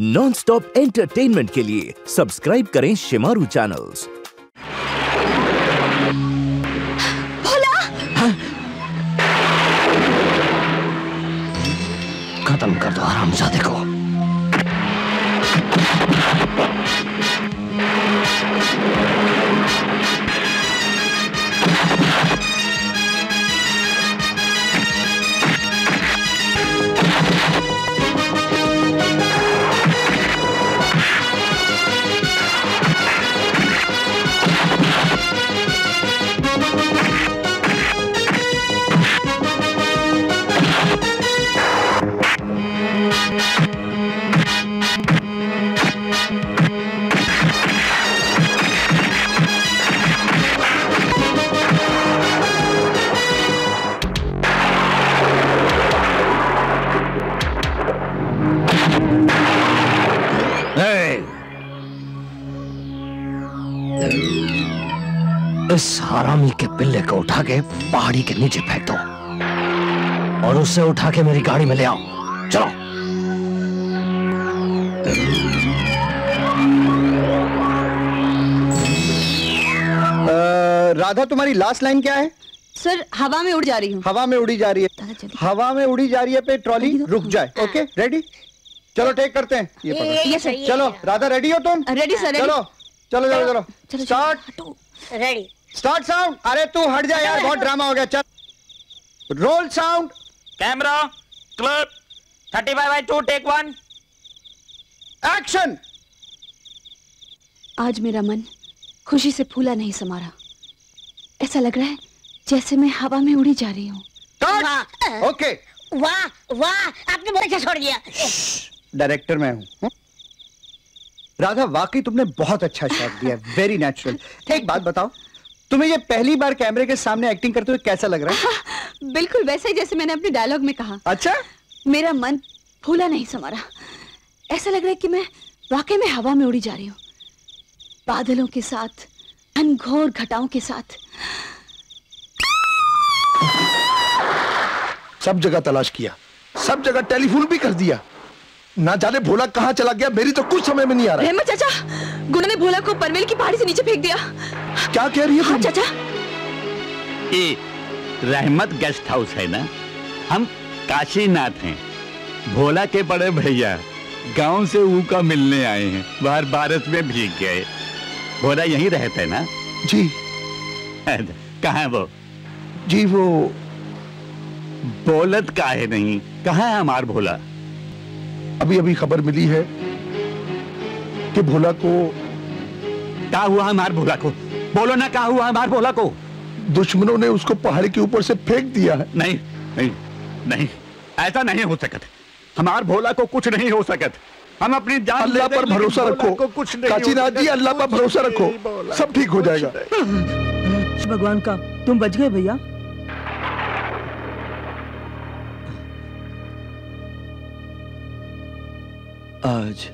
Non-stop entertainment के लिए subscribe करें शेमारू चैनल्स। भोला! हाँ? खत्म कर दो हरामजादे को। इस हरामी के पिल्ले को उठा के पहाड़ी के नीचे फेंक दो और उसे उठा के मेरी गाड़ी में ले आओ। चलो। राधा, तुम्हारी लास्ट लाइन क्या है? सर, हवा में उड़ जा रही हूँ। हवा में उड़ी जा रही है। हवा में उड़ी जा रही है पे ट्रॉली रुक जाए। Okay, ready? चलो टेक करते हैं। ये सर। चलो राधा, रेडी हो तुम? Ready sir. चलो चलो चलो चलो, स्टार्ट। Ready, start. साउंड। अरे तू हट जा यार, बहुत ड्रामा हो गया। चल, roll sound. Camera, clip, 35/2, take 1, action. आज मेरा मन खुशी से फूला नहीं समा रहा। ऐसा लग रहा है जैसे मैं हवा में उड़ी जा रही हूँ। ओके, वाह वाह, आपने बहुत अच्छा छोड़ दिया। डायरेक्टर मैं हूँ। राधा, वाकई तुमने बहुत अच्छा शॉट दिया, वेरी नेचुरल। एक बात बताओ, तुम्हें ये पहली बार कैमरे के सामने एक्टिंग करते हुए कैसा लग रहा है? बिल्कुल वैसे ही जैसे मैंने अपने डायलॉग में कहा। अच्छा, मेरा मन फूला नहीं समा रहा। ऐसा लग रहा है कि मैं वाकई में हवा में उड़ी जा रही हूँ, बादलों के साथ, अनघोर घटाओं के साथ। सब जगह तलाश किया, सब जगह टेलीफोन भी कर दिया, ना जाने भोला कहाँ चला गया। मेरी तो कुछ समय में नहीं आ रहा। रहमत चाचा, गुना ने भोला को परवेल की पहाड़ी से नीचे फेंक दिया। क्या कह रही है? हाँ चाचा। ए, रहमत गेस्ट हाउस है ना, हम काशीनाथ हैं, भोला के बड़े भैया। गांव से ऊका मिलने आए हैं, बाहर भारत में भीग गए। भोला यहीं रहते है ना? जी। कहाँ वो? जी वो बोलत काहे नहीं, कहाँ है हमार भोला? अभी अभी खबर मिली है कि भोला को क्या हुआ। हमार भोला को बोलो ना, क्या हुआ हमार भोला को? दुश्मनों ने उसको पहाड़ी के ऊपर से फेंक दिया है। नहीं नहीं नहीं, ऐसा नहीं हो सकता। हमार भोला को कुछ नहीं हो सकता। हम अपनी जान, अल्लाह पर भरोसा रखो। कुछ नहीं, काशीनाथ जी, अल्लाह पर भरोसा रखो, सब ठीक हो जाएगा। भगवान का, तुम बच गए भैया। आज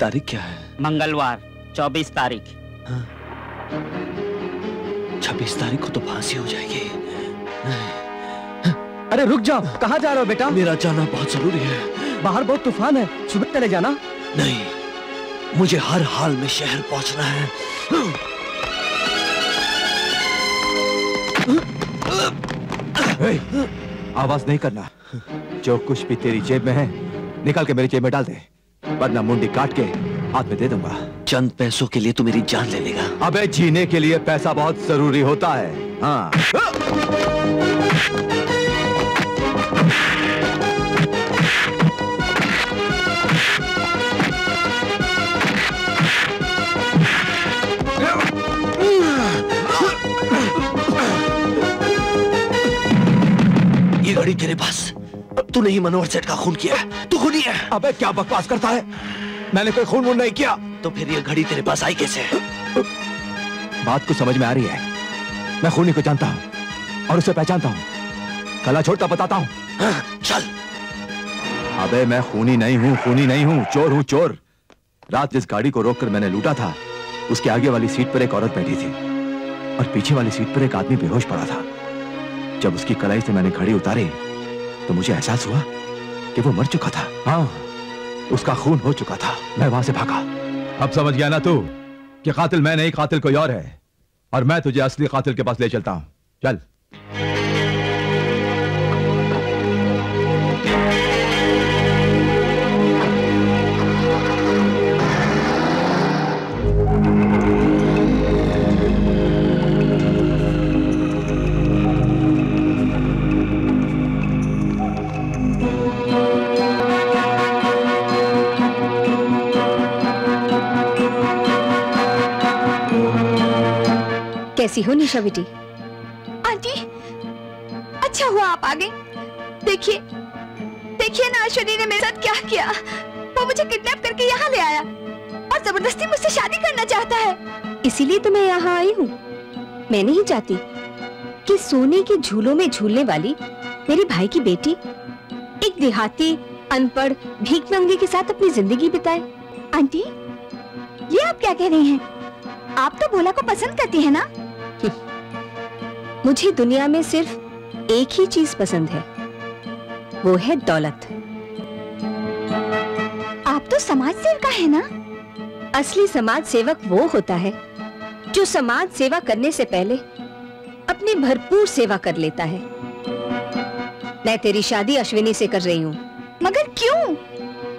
तारीख क्या है? मंगलवार, 24 तारीख। हाँ। 26 तारीख को तो फांसी हो जाएगी। हाँ। अरे रुक जाओ, कहाँ जा रहे हो बेटा? मेरा जाना बहुत जरूरी है, बाहर बहुत तूफान है, सुबह चले जाना। नहीं, मुझे हर हाल में शहर पहुंचना है। आवाज नहीं करना। जो कुछ भी तेरी जेब में है निकाल के मेरी जेब में डाल दे, वरना मुंडी काट के हाथ में दे दूंगा। चंद पैसों के लिए तू मेरी जान ले लेगा? अबे जीने के लिए पैसा बहुत जरूरी होता है। हाँ। ये घड़ी तेरे पास, तूने ही मनोहर सेठ का खून किया है, तू खूनी है। अबे क्या बकवास करता है, मैंने कोई खून नहीं किया। तो फिर ये घड़ी तेरे पास आई कैसे? बात को समझ में आ रही है। मैं खूनी को जानता हूँ और उसे पहचानता हूँ, गला छोड़ता बताता हूँ। हाँ, चल। अबे मैं खूनी नहीं हूँ, खूनी नहीं हूँ, चोर हूँ, चोर। रात जिस गाड़ी को रोक कर मैंने लूटा था, उसके आगे वाली सीट पर एक औरत बैठी थी और पीछे वाली सीट पर एक आदमी बेहोश पड़ा था। जब उसकी कलाई से मैंने घड़ी उतारी तो मुझे एहसास हुआ कि वो मर चुका था। हाँ, उसका खून हो चुका था। मैं वहां से भागा। अब समझ गया ना तू कि कातिल मैं नहीं, कातिल कोई और है, और मैं तुझे असली कातिल के पास ले चलता हूँ। चल। कैसी हो निशा बेटी? आंटी, अच्छा हुआ आप आ गए। देखिए देखिए ना, अश्विनी ने मेरे साथ क्या किया। वो मुझे किडनैप करके यहाँ ले आया और जबरदस्ती मुझसे शादी करना चाहता है। इसीलिए तो मैं यहाँ आई हूँ। मैं नहीं चाहती कि सोने के झूलों में झूलने वाली मेरे भाई की बेटी एक देहाती अनपढ़ भीख मंगे के साथ अपनी जिंदगी बिताए। आंटी, ये आप क्या कह रही हैं? आप तो भोला को पसंद करती है ना? मुझे दुनिया में सिर्फ एक ही चीज पसंद है, वो है दौलत। आप तो समाज सेवक है ना? असली समाज सेवक वो होता है जो समाज सेवा करने से पहले अपनी भरपूर सेवा कर लेता है। मैं तेरी शादी अश्विनी से कर रही हूँ। मगर क्यों?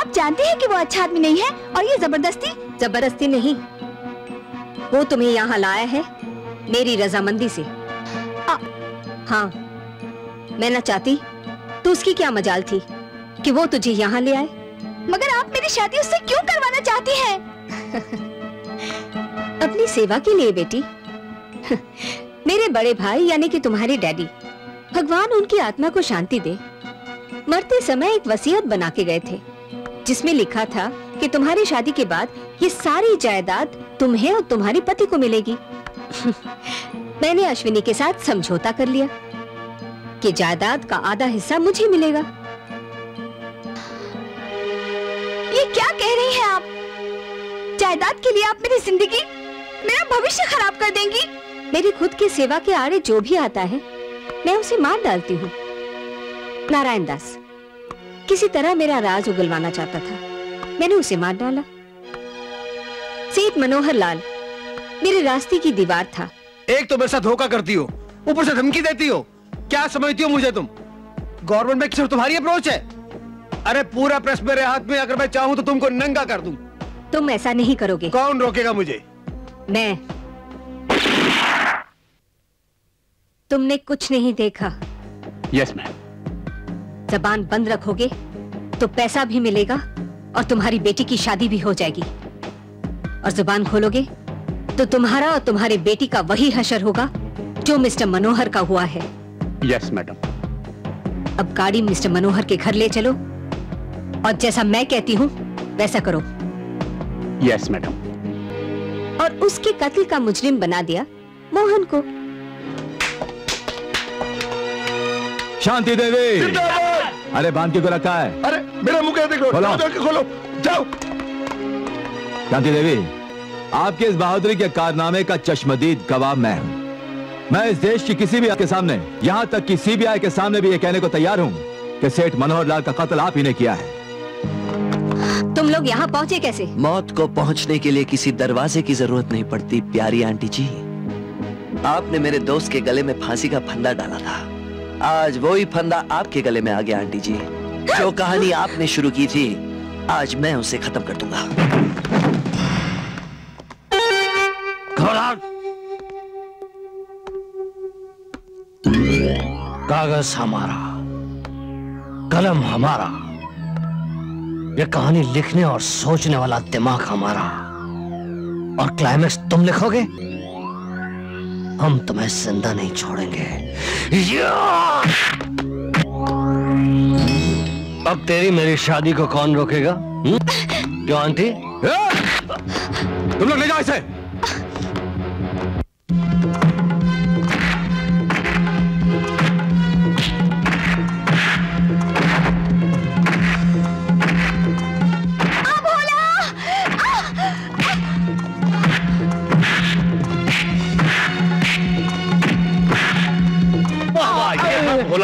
आप जानते हैं कि वो अच्छा आदमी नहीं है, और ये जबरदस्ती जबरदस्ती नहीं, वो तुम्हें यहाँ लाया है मेरी रजामंदी से। हाँ, मैं ना चाहती तो उसकी क्या मजाल थी कि वो तुझे यहाँ ले आए। मगर आप मेरी शादी उससे क्यों करवाना चाहती हैं? अपनी सेवा के लिए बेटी। मेरे बड़े भाई यानी कि तुम्हारे डैडी, भगवान उनकी आत्मा को शांति दे, मरते समय एक वसीयत बना के गए थे जिसमें लिखा था कि तुम्हारी शादी के बाद ये सारी जायदाद तुम्हें और तुम्हारे पति को मिलेगी। मैंने अश्विनी के साथ समझौता कर लिया कि जायदाद का आधा हिस्सा मुझे मिलेगा। ये क्या कह रही हैं आप? जायदाद के लिए आप मेरी जिंदगी, मेरा भविष्य खराब कर देंगी। मेरी खुद की सेवा के आड़े जो भी आता है मैं उसे मार डालती हूँ। नारायण दास किसी तरह मेरा राज उगलवाना चाहता था, मैंने उसे मार डाला। सेठ मनोहर लाल मेरे रास्ते की दीवार था। एक तो मेरे साथ धोखा करती हो, ऊपर से धमकी देती हो। क्या समझती हो मुझे तुम? गवर्नमेंट में सिर्फ तुम्हारी अप्रोच है। अरे पूरा प्रेस मेरे हाथ में, अगर मैं चाहूँ तो तुमको नंगा कर दूं। तुम ऐसा नहीं करोगे। कौन रोकेगा मुझे? मैं। तुमने कुछ नहीं देखा। Yes ma'am. जबान बंद रखोगे तो पैसा भी मिलेगा और तुम्हारी बेटी की शादी भी हो जाएगी, और जुबान खोलोगे तो तुम्हारा और तुम्हारी बेटी का वही हशर होगा जो मिस्टर मनोहर का हुआ है। Yes madam. अब गाड़ी मिस्टर मनोहर के घर ले चलो और जैसा मैं कहती हूँ वैसा करो। Yes madam. और उसके कत्ल का मुजरिम बना दिया मोहन को। शांति देवी। जिंदाबाद। अरे बांध के क्यों रखा है? अरे मेरा मुंह क्या देख रहे हो? खोलो। जाओ। शांति देवी, आपके इस बहादुरी के कारनामे का चश्मदीद गवाह मैं हूँ। मैं इस देश की किसी भी के सामने, यहाँ तक कि सीबीआई के सामने भी ये कहने को तैयार हूँ कि सेठ मनोहर लाल का कत्ल आप ही ने किया है। तुम लोग यहाँ पहुँचे कैसे? मौत को पहुँचने के लिए किसी दरवाजे की जरूरत नहीं पड़ती प्यारी आंटी जी। आपने मेरे दोस्त के गले में फांसी का फंदा डाला था, आज वो ही फंदा आपके गले में आ गया आंटी जी। जो कहानी आपने शुरू की थी आज मैं उसे खत्म कर दूंगा। कागज हमारा, कलम हमारा, ये कहानी लिखने और सोचने वाला दिमाग हमारा, और क्लाइमेक्स तुम लिखोगे। हम तुम्हें जिंदा नहीं छोड़ेंगे। अब तेरी मेरी शादी को कौन रोकेगा? क्यों आंटी? तुम लोग ले जाओ इसे।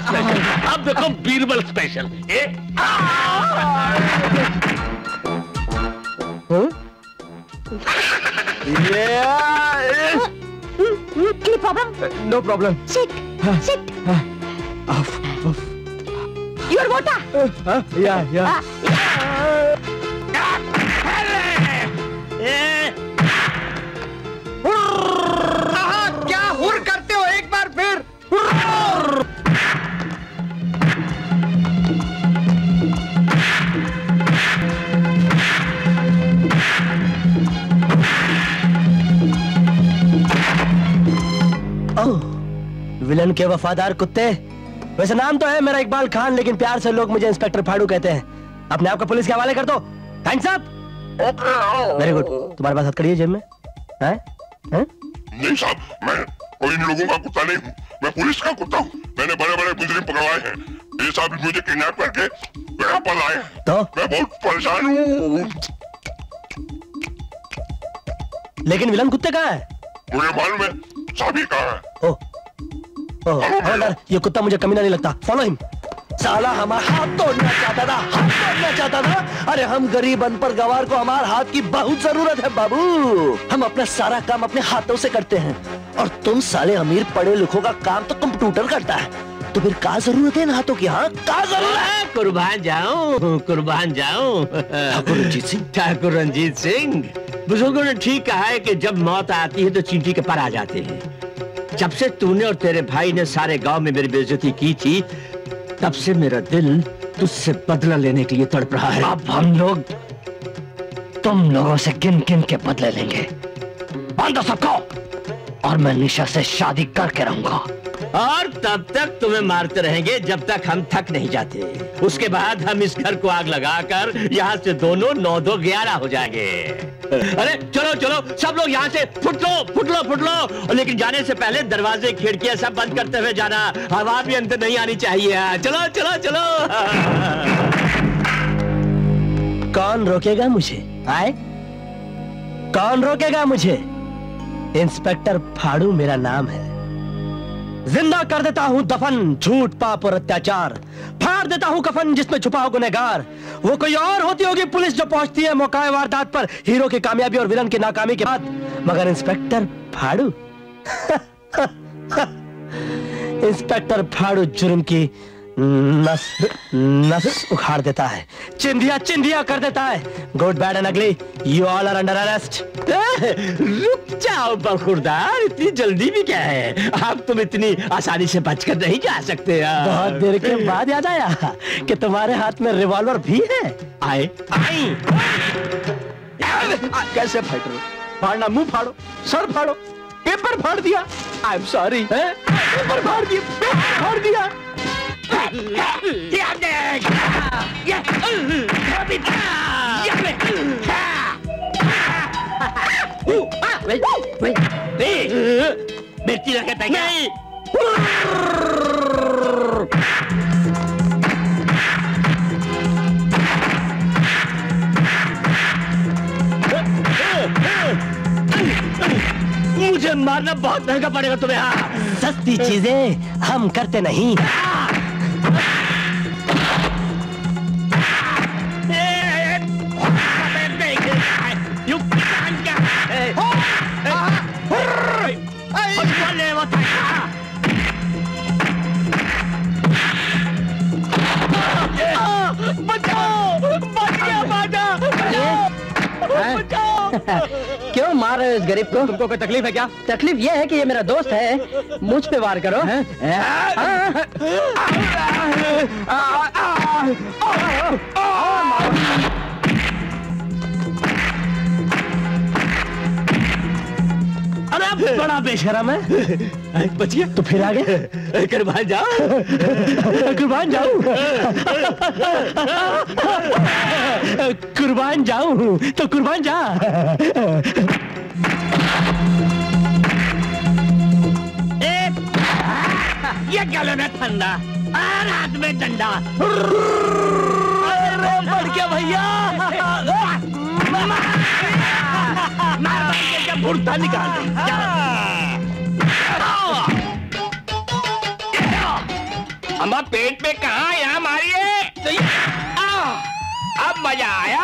अब देखो Birbal special. Any problem? No problem. Sit. Sit. Off. Your water. Yeah. क्या हुर करते हो एक बार फिर? विलन के वफादार कुत्ते। वैसे नाम तो है मेरा इकबाल खान, लेकिन प्यार से लोग मुझे इंस्पेक्टर फाड़ू कहते हैं। अपने आप को पुलिस के हवाले कर दो। Hands up. Very good. तुम्हारे पास हाथ करिए जेब में। नहीं साहब, मैं कोई इन लोगों का कुत्ता नहीं हूँ, मैं पुलिस का कुत्ता हूँ। मैंने बड़े बड़े मुजरिम पकड़वाए हैं, ये साहब मुझे किडनैप करके मेरा पल आए हैं। तो मैं बहुत परेशान हूँ। लेकिन विलन कुत्ते कहाँ है? मुझे मालूम है साहब ये कहाँ है। ओह, ये कुत्ता मुझे कमीना नहीं लगता। Follow him. साला हमारा हाथ तोड़ना चाहता था, अरे हम गरीब अनपढ़ गवार को हमारे हाथ की बहुत जरूरत है बाबू। हम अपना सारा काम अपने हाथों से करते हैं और तुम साले अमीर पढ़े लिखों का काम तो कंप्यूटर करता है। तो फिर क्या जरूरत है इन हाथों की? हाँ, क्या जरूरत है? कुर्बान जाऊं, कुर्बान जाऊं। ठाकुर रंजीत सिंह, ठाकुर रंजीत सिंह। बुजुर्गों ने ठीक कहा है कि जब मौत आती है तो चींटी के पर आ जाते हैं। जब से तूने और तेरे भाई ने सारे गाँव में मेरी बेइज्जती की थी, तब से मेरा दिल तुझसे बदला लेने के लिए तड़प रहा है। अब हम लोग तुम लोगों से गिन गिन के बदले लेंगे। बंद हो सबको, और मैं निशा से शादी करके रहूंगा। और तब तक तुम्हें मारते रहेंगे जब तक हम थक नहीं जाते। उसके बाद हम इस घर को आग लगाकर यहाँ से दोनों 9-2-11 हो जाएंगे। अरे चलो चलो सब लोग यहाँ से फुट लो। लेकिन जाने से पहले दरवाजे खिड़कियाँ सब बंद करते हुए जाना, हवा भी अंदर नहीं आनी चाहिए। चलो चलो चलो। कौन रोकेगा मुझे? आए, कौन रोकेगा मुझे? इंस्पेक्टर फाड़ू मेरा नाम है। जिंदा कर देता हूँ दफन झूठ पाप और अत्याचार, फाड़ देता हूँ कफन जिसमें छुपा हो गुनहगार। वो कोई और होती होगी पुलिस जो पहुँचती है मौका वारदात पर, हीरो की कामयाबी और विलन की नाकामी के बाद। मगर इंस्पेक्टर फाड़ू इंस्पेक्टर फाड़ू जुर्म की नस उखाड़ देता है, चिंदिया कर देता है। Good bad and ugly, you all are under arrest. रुक जाओ बखुरदार, इतनी जल्दी भी क्या है? आप तुम इतनी आसानी से बचकर नहीं जा सकते यार। बहुत देर के बाद याद आया कि तुम्हारे हाथ में रिवॉल्वर भी है। आए। कैसे फाइट रहे? फाड़ना मुंह फाड़ो, सर फाड़ो, पेपर फाड़ दिया। आई एम सॉरी, पेपर फाड़ दिया, पेपर फाड़ दिया। बेटी लगता है नहीं। मुझे मारना बहुत महंगा पड़ेगा तुम्हें। हाँ, सस्ती चीजें हम करते नहीं। क्यों मार रहे हो इस गरीब को? तुमको कोई तकलीफ है क्या? तकलीफ ये है कि ये मेरा दोस्त है, मुझ पे वार करो। अरे बड़ा बेशरम है। बचिए तो फिर आ गए। कुर्बान जाऊं तो कुर्बान जा। ये गले में ठंडा और हाथ में डंडा। अरे बढ़ गया भैया, भुर्ता निकाल दे। अम्मा पेट पे कहाँ, यहाँ मारिए। अब मजा आया।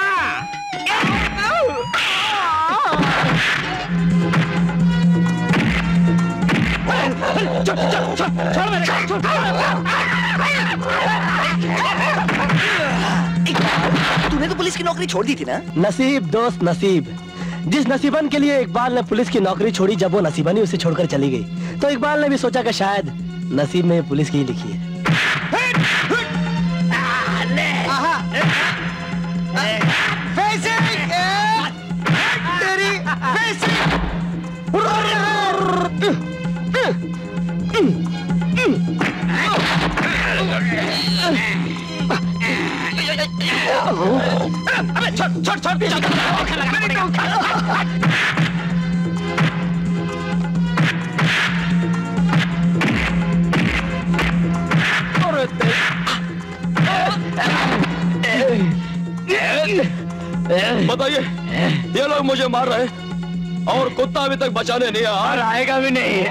तूने तो पुलिस की नौकरी छोड़ दी थी ना? नसीब दोस्त नसीब, जिस नसीबन के लिए इकबाल ने पुलिस की नौकरी छोड़ी, जब वो नसीबन ही उसे छोड़कर चली गई तो इकबाल ने भी सोचा कि शायद नसीब में पुलिस की ही लिखी है। अबे छोड़ छोड़ छोड़ पीछे बताइए, ये लोग मुझे मार रहे हैं और कुत्ता अभी तक बचाने नहीं आया और आएगा भी नहीं।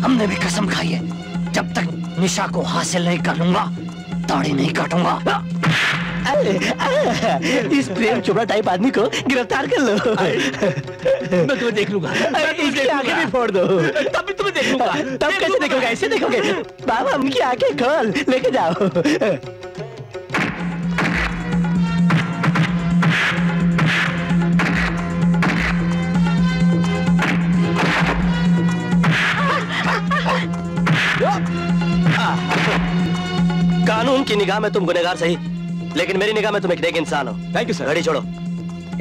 हमने भी कसम खाई है, जब तक निशा को हासिल नहीं कर लूंगा ताड़ी नहीं काटूंगा। इस प्रेम चोपड़ा टाइप आदमी को गिरफ्तार कर लो। मैं तुम्हें देख लूंगा, इसकी आंखें भी फोड़ दो, तब भी तुम्हें देख लूंगा। तब कैसे देखोगे? ऐसे देखोगे बाबा, उनकी आंखें खोल, लेके जाओ। कानून की निगाह में तुम गुनहगार सही, लेकिन मेरी निगाह में तुम एक नेक इंसान हो। Thank you sir. गाड़ी छोड़ो,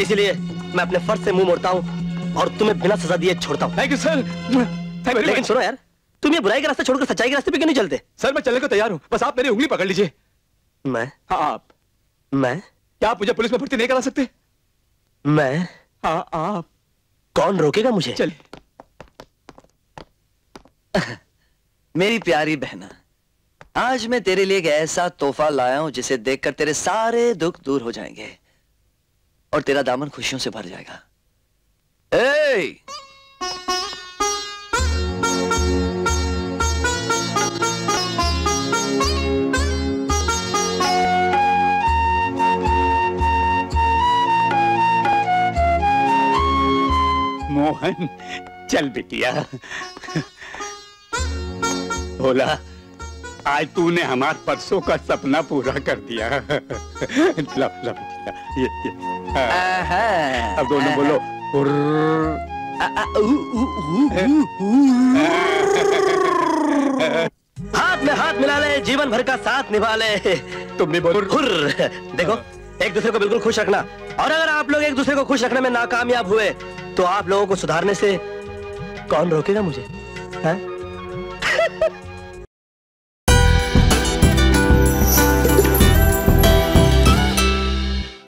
इसीलिए मैं अपने फर्ज से मुंह मोड़ता हूँ और तुम्हें बिना सजा दिए छोड़ता हूँ। Thank you sir. लेकिन सुनो यार, तुम ये बुराई का रास्ता छोड़कर सच्चाई के रास्ते पे क्यों नहीं चलते? सर मैं चलने को तैयार हूँ, बस आप मेरी उंगली पकड़ लीजिए। मैं? हाँ आप। मैं? क्या आप मुझे पुलिस में भर्ती नहीं करा सकते? मैं? हाँ आप। कौन रोकेगा मुझे? चलिए मेरी प्यारी बहना, आज मैं तेरे लिए एक ऐसा तोहफा लाया हूं जिसे देखकर तेरे सारे दुख दूर हो जाएंगे और तेरा दामन खुशियों से भर जाएगा। ए! मोहन चल बिटिया। भोला, आज तूने हमारे परसों का सपना पूरा कर दिया। अब दोनों बोलो। हाथ में हाथ मिला ले, जीवन भर का साथ निभा ले। तुम भी बोलो। देखो, एक दूसरे को बिल्कुल खुश रखना, और अगर आप लोग एक दूसरे को खुश रखने में नाकामयाब हुए तो आप लोगों को सुधारने से कौन रोकेगा मुझे? है?